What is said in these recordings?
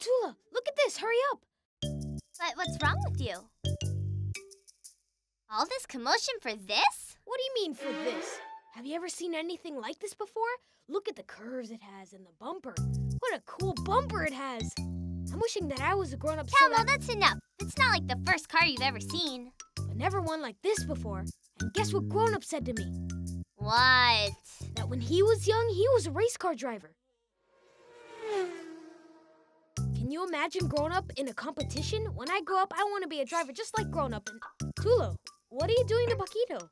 Tula, look at this. Hurry up. But what's wrong with you? All this commotion for this? What do you mean for this? Have you ever seen anything like this before? Look at the curves it has and the bumper. What a cool bumper it has. I'm wishing that I was a grown-up. Telmo, that's enough. It's not like the first car you've ever seen. But never one like this before. And guess what grown-up said to me? What? That when he was young, he was a race car driver. Can you imagine growing up in a competition? When I grow up, I want to be a driver just like grown up. And Tula, what are you doing to Bukito?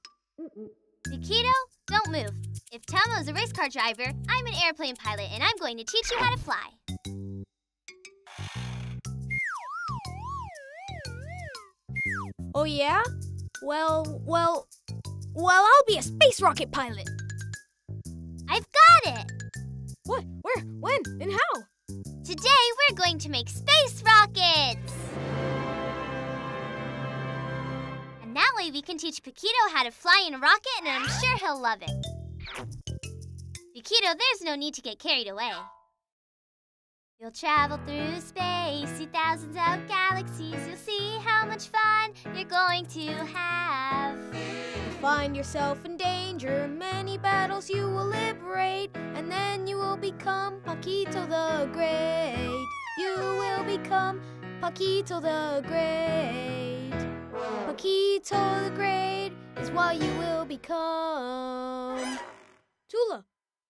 Bukito, don't move. If Tomo is a race car driver, I'm an airplane pilot, and I'm going to teach you how to fly. Oh, yeah? Well, I'll be a space rocket pilot. I've got it. What? Where? When? And how? Today, we're going to make space rockets! And that way we can teach Paquito how to fly in a rocket, and I'm sure he'll love it. Paquito, there's no need to get carried away. You'll travel through space, see thousands of galaxies. You'll see how much fun you're going to have. You'll find yourself in danger, many battles you will liberate, and then you will become Paquito the Great. You will become Paquito the Great. Paquito the Great is what you will become. Tula,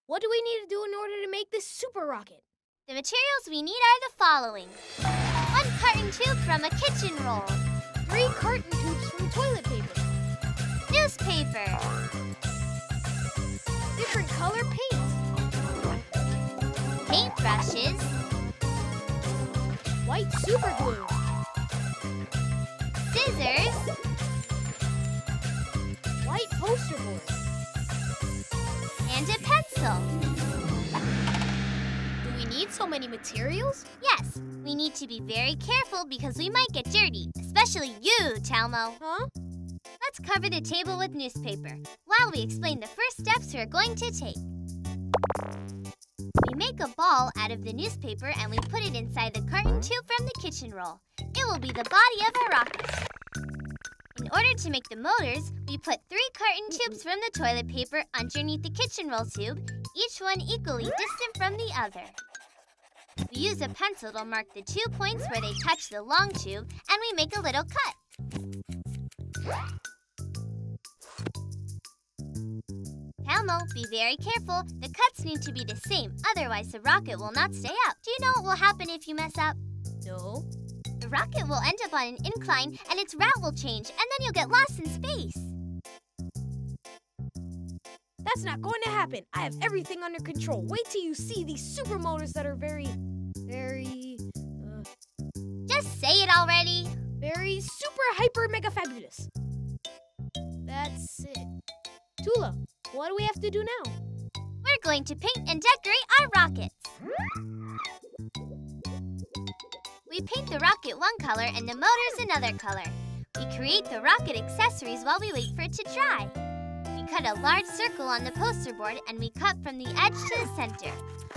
what do we need to do in order to make this super rocket? The materials we need are the following. 1 carton tube from a kitchen roll. 3 carton tubes from toilet paper. Newspaper. Different color paint. Paintbrushes. White super glue. Scissors. White poster board. And a pencil. Need so many materials? Yes, we need to be very careful because we might get dirty, especially you, Telmo. Huh? Let's cover the table with newspaper while we explain the first steps we're going to take. We make a ball out of the newspaper and we put it inside the carton tube from the kitchen roll. It will be the body of our rocket. In order to make the motors, we put 3 carton tubes from the toilet paper underneath the kitchen roll tube, each one equally distant from the other. We use a pencil to mark the 2 points where they touch the long tube, and we make a little cut. Telmo, be very careful. The cuts need to be the same, otherwise the rocket will not stay up. Do you know what will happen if you mess up? No. The rocket will end up on an incline, and its route will change, and then you'll get lost in space. That's not going to happen. I have everything under control. Wait till you see these super motors that are very Just say it already. Very super hyper mega fabulous. That's it. Tula, what do we have to do now? We're going to paint and decorate our rockets. We paint the rocket one color and the motors another color. We create the rocket accessories while we wait for it to dry. We cut a large circle on the poster board and we cut from the edge to the center.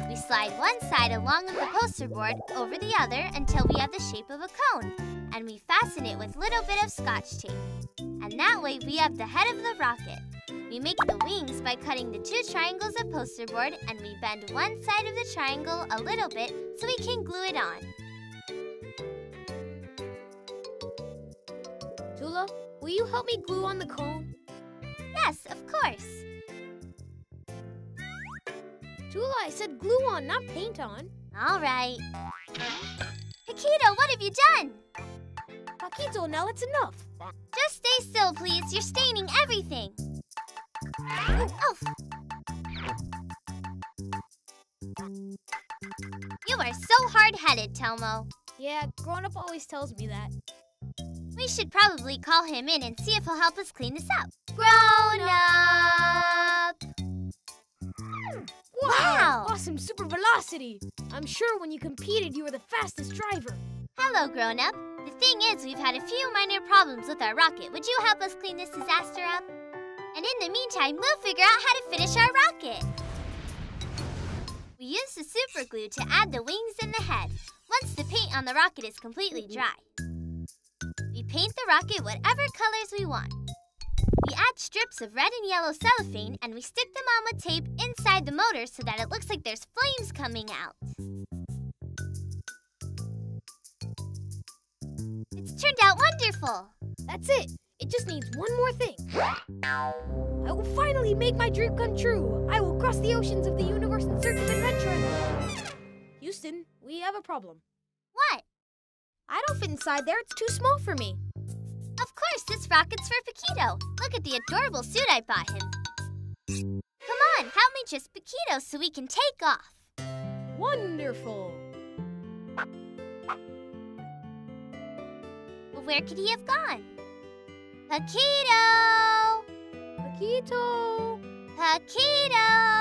We slide one side along of the poster board over the other until we have the shape of a cone, and we fasten it with a little bit of scotch tape. And that way we have the head of the rocket. We make the wings by cutting the 2 triangles of poster board, and we bend one side of the triangle a little bit so we can glue it on. Tula, will you help me glue on the cone? Yes, of course. Tula, I said glue on, not paint on. All right. Paquito, what have you done? Paquito, now it's enough. Just stay still, please. You're staining everything. yourself. You are so hard-headed, Telmo. Yeah, grown-up always tells me that. We should probably call him in and see if he'll help us clean this up. Grown-up! Wow! Awesome super velocity! I'm sure when you competed, you were the fastest driver. Hello, grown-up. The thing is, we've had a few minor problems with our rocket. Would you help us clean this disaster up? And in the meantime, we'll figure out how to finish our rocket. We use the super glue to add the wings and the head. Once the paint on the rocket is completely dry, we paint the rocket whatever colors we want. We add strips of red and yellow cellophane and we stick them on with tape inside the motor so that it looks like there's flames coming out. It's turned out wonderful! That's it! It just needs one more thing. I will finally make my dream come true! I will cross the oceans of the universe in search of adventure! Houston, we have a problem. What? I don't fit inside there, it's too small for me. Of course, this rocket's for Paquito. Look at the adorable suit I bought him. Come on, help me just Paquito so we can take off. Wonderful. Well, where could he have gone? Paquito! Paquito! Paquito!